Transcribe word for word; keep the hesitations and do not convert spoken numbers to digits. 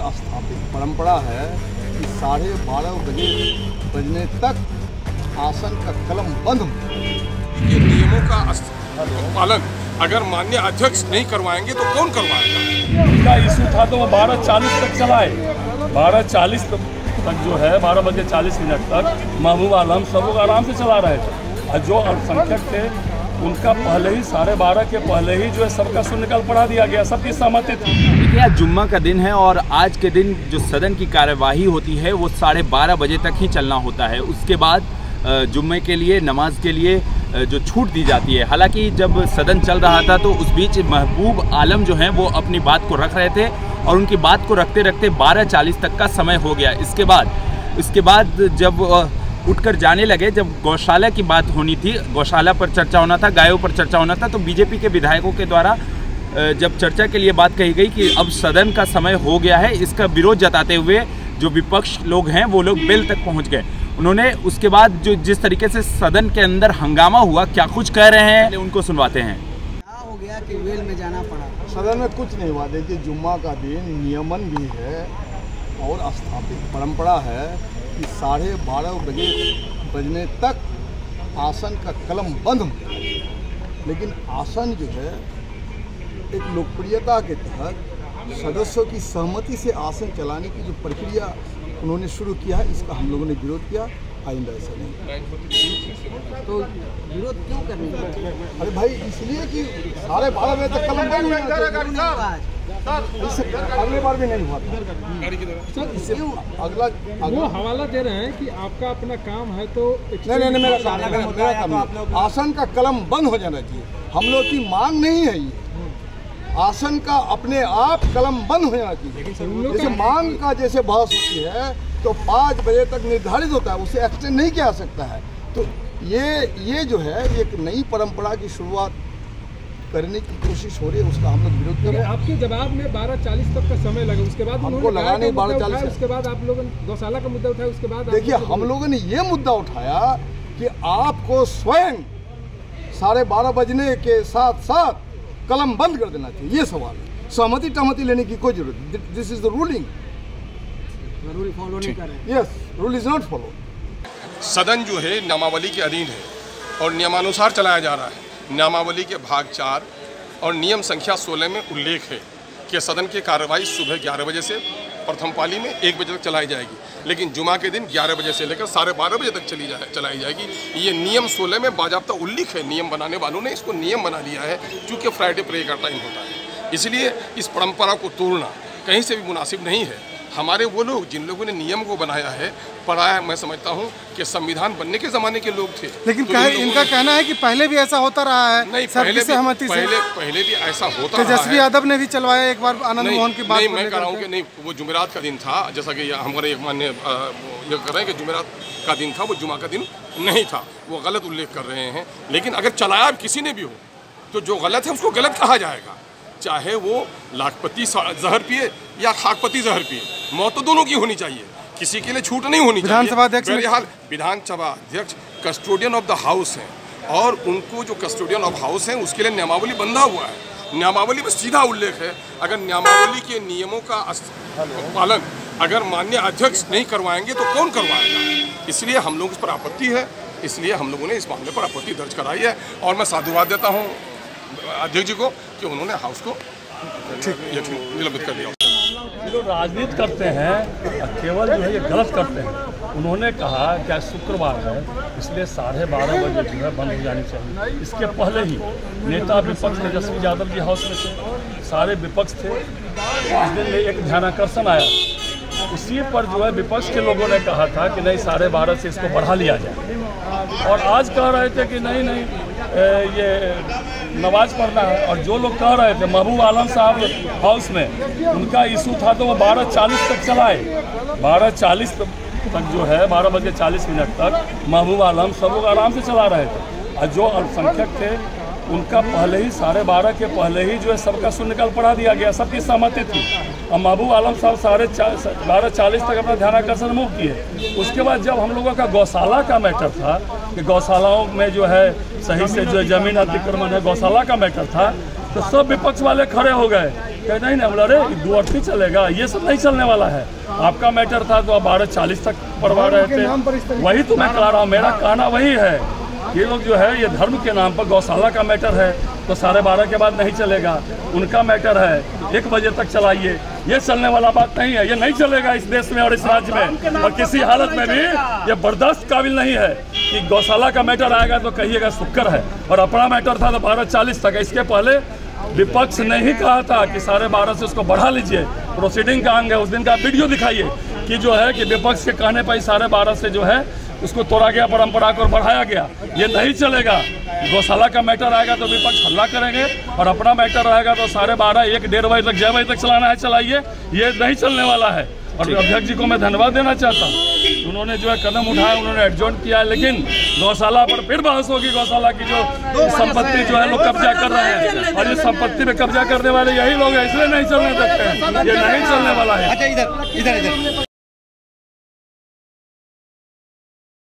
पर स्थापित परंपरा है कि साढ़े बारह बजे बजने तक आसन का कलम बंद हो। ये नियमों का पालन अगर माननीय अध्यक्ष नहीं करवाएंगे तो कौन करवाएगा? उनका इशू था तो वो बारह चालीस तक चलाए, बारह चालीस तक जो है बारह बजे चालीस मिनट तक महबूब आलम सब लोग आराम से चला रहे थे और जो अल्पसंख्यक थे उनका पहले ही साढ़े बारह के पहले ही जो है सबका सुनिकल पढ़ा दिया गया, सबकी सहमति थी। देखिए आज जुम्मा का दिन है और आज के दिन जो सदन की कार्यवाही होती है वो साढ़े बारह बजे तक ही चलना होता है। उसके बाद जुम्मे के लिए नमाज के लिए जो छूट दी जाती है। हालांकि जब सदन चल रहा था तो उस बीच महबूब आलम जो हैं वो अपनी बात को रख रहे थे और उनकी बात को रखते रखते बारह चालीस तक का समय हो गया। इसके बाद इसके बाद जब उठकर जाने लगे, जब गौशाला की बात होनी थी, गौशाला पर चर्चा होना था, गायों पर चर्चा होना था, तो बीजेपी के विधायकों के द्वारा जब चर्चा के लिए बात कही गई कि अब सदन का समय हो गया है, इसका विरोध जताते हुए जो विपक्ष लोग हैं वो लोग बेल तक पहुंच गए। उन्होंने उसके बाद जो जिस तरीके से सदन के अंदर हंगामा हुआ, क्या कुछ कह रहे हैं उनको सुनवाते हैं। क्या हो गया कि बेल में जाना पड़ा? सदन में कुछ नहीं हुआ। देखिए जुम्मा का दिन नियमन भी है और स्थापित परंपरा है कि साढ़े बारह बजे बजने तक आसन का कलम बंद हो गया, लेकिन आसन जो है एक लोकप्रियता के तहत सदस्यों की सहमति से आसन चलाने की जो प्रक्रिया उन्होंने शुरू किया है, इसका हम लोगों ने विरोध किया। आइंदा ऐसा नहीं। तो विरोध क्यों करना? अरे भाई इसलिए कि साढ़े बारह बजे तक कलम बंद हो गया, इससे अगले बार भी नहीं हुआ था। इससे अगला वो हवाला दे रहे हैं कि आपका अपना काम है तो नहीं नहीं नहीं मेरा काम मेरा काम आसन का कलम बंद हो जाना चाहिए। हम लोग की मांग नहीं है ये, आसन का अपने आप कलम बंद हो जाना चाहिए। जैसे मांग का जैसे बहस होती है तो पाँच बजे तक निर्धारित होता है, उसे एक्सटेंड नहीं किया जा सकता है। तो ये ये जो है एक नई परंपरा की शुरुआत करने की कोशिश हो रही है, उसका हम लोग विरोध कर रहे हैं। आपके जवाब में बारह चालीस तक का समय लगा, उसके बाद हमको लगा नहीं बारह चालीस, उसके बाद आप लोगों ने गौशाला का मुद्दा उठाया, उसके बाद देखिए हम लोगों ने ये मुद्दा उठाया कि आपको स्वयं साढ़े बारह बजने के साथ साथ कलम बंद कर देना चाहिए। ये सवाल है, सहमति टहमति लेने की कोई जरूरत। This is the ruling, rule follow नहीं कर रहे। Yes, rule is not follow. सदन जो है नियमावली के अधीन है और नियमानुसार चलाया जा रहा है। नियमावली के भाग चार और नियम संख्या सोलह में उल्लेख है कि सदन की कार्रवाई सुबह ग्यारह बजे से प्रथम पाली में एक बजे तक चलाई जाएगी, लेकिन जुमा के दिन ग्यारह बजे से लेकर साढ़े बारह बजे तक चली जाए चलाई जाएगी। ये नियम सोलह में बाजाबता उल्लेख है। नियम बनाने वालों ने इसको नियम बना लिया है क्योंकि फ्राइडे प्रे का टाइम होता है, इसलिए इस परंपरा को तोड़ना कहीं से भी मुनासिब नहीं है। हमारे वो लोग जिन लोगों ने नियम को बनाया है, पढ़ाया, मैं समझता हूँ कि संविधान बनने के जमाने के लोग थे। लेकिन तो कह, इनका कहना है कि पहले भी ऐसा होता रहा है। नहीं, पहले भी, पहले, पहले, पहले भी ऐसा होता रहा है। तेजस्वी यादव ने भी चलवाया एक बार आनंद मोहन की बात। नहीं, मैं कह रहा हूँ कि नहीं, वो जुमेरात का दिन था, जैसा कि हमारे मान्य ये कर रहे हैं कि जुमेरात का दिन था, वो जुमा का दिन नहीं था, वो गलत उल्लेख कर रहे हैं। लेकिन अगर चलाया किसी ने भी हो तो जो गलत है उसको गलत कहा जाएगा, चाहे वो लाखपति जहर पिए या खाकपति जहर पिए, मौत तो दोनों की होनी चाहिए, किसी के लिए छूट नहीं होनी चाहिए। विधानसभा अध्यक्ष बहरहाल विधानसभा अध्यक्ष कस्टोडियन ऑफ द हाउस हैं और उनको जो कस्टोडियन ऑफ हाउस हैं उसके लिए नियमावली बंधा हुआ है। नियमावली में सीधा उल्लेख है, अगर नियमावली के नियमों का पालन अगर माननीय अध्यक्ष नहीं करवाएंगे तो कौन करवाएगा? इसलिए हम लोग इस पर आपत्ति है, इसलिए हम लोगों ने इस मामले पर आपत्ति दर्ज कराई है और मैं साधुवाद देता हूँ अध्यक्ष जी को कि उन्होंने हाउस को निलंबित कर दिया। जो राजनीति करते हैं केवल जो है ये गलत करते हैं। उन्होंने कहा क्या शुक्रवार है इसलिए साढ़े बारह बजे जो है बंद हो जानी चाहिए। इसके पहले ही नेता विपक्ष तेजस्वी यादव जी हाउस में थे, सारे विपक्ष थे, इस दिन में एक ध्यानाकर्षण आया, उसी पर जो है विपक्ष के लोगों ने कहा था कि नहीं साढ़े बारह से इसको बढ़ा लिया जाए, और आज कह रहे थे कि नहीं नहीं ए, ये नमाज पढ़ना है। और जो लोग कह रहे थे महबूब आलम साहब हाउस में उनका इशू था तो वो बारह चालीस तक चलाए, बारह चालीस तक जो है बारह बजे चालीस मिनट तक महबूब आलम सब लोग आराम से चला रहे थे और जो अल्पसंख्यक थे उनका पहले ही साढ़े बारह के पहले ही जो है सबका सुनिकल पढ़ा दिया गया, सबकी सहमति थी। और महबूब आलम साहब साढ़े बारह चालीस तक अपना ध्यानाकर्षण मुक्त किए। उसके बाद जब हम लोगों का गौशाला का मैटर था कि गौशालाओं में जो है सही से जो जमीन अतिक्रमण है, गौशाला का मैटर था, तो सब विपक्ष वाले खड़े हो गए, कहे नहीं ना, बोला अरे दुअर्थी चलेगा, ये सब नहीं चलने वाला है। आपका मैटर था तो आप बारह चालीस तक पढ़वा रहे थे, वही तो मैं कह रहा हूँ, मेरा कहना वही है। ये लोग जो है ये धर्म के नाम पर गौशाला का मैटर है तो साढ़े बारह के बाद नहीं चलेगा, उनका मैटर है एक बजे तक चलाइए, ये चलने वाला बात नहीं है, ये नहीं चलेगा इस देश में और इस राज्य में, और किसी हालत में भी ये बर्दाश्त काबिल नहीं है कि गौशाला का मैटर आएगा तो कहिएगा शुक्र है। और अपना मैटर था तो बारह चालीस तक, इसके पहले विपक्ष ने ही कहा था कि साढ़े बारह से उसको बढ़ा लीजिए, प्रोसीडिंग का अंग है, उस दिन का वीडियो दिखाइए कि जो है कि विपक्ष के कहने पर साढ़े बारह से जो है उसको तोड़ा गया परंपरा को और बढ़ाया गया। ये नहीं चलेगा, गौशाला का मैटर आएगा तो विपक्ष हल्ला करेंगे और अपना मैटर रहेगा तो साढ़े बारह एक डेढ़ बजे तक छः बजे तक चलाना है चलाइए, ये नहीं चलने वाला है। और अध्यक्ष जी को मैं धन्यवाद देना चाहता हूँ, उन्होंने जो है कदम उठाया, उन्होंने एडजॉर्न किया, लेकिन गौशाला पर फिर बहस होगी, गौशाला की जो संपत्ति जो है लोग कब्जा कर रहे हैं और ये संपत्ति में कब्जा करने वाले यही लोग हैं, इसलिए नहीं चलने देते हैं, ये नहीं चलने वाला है।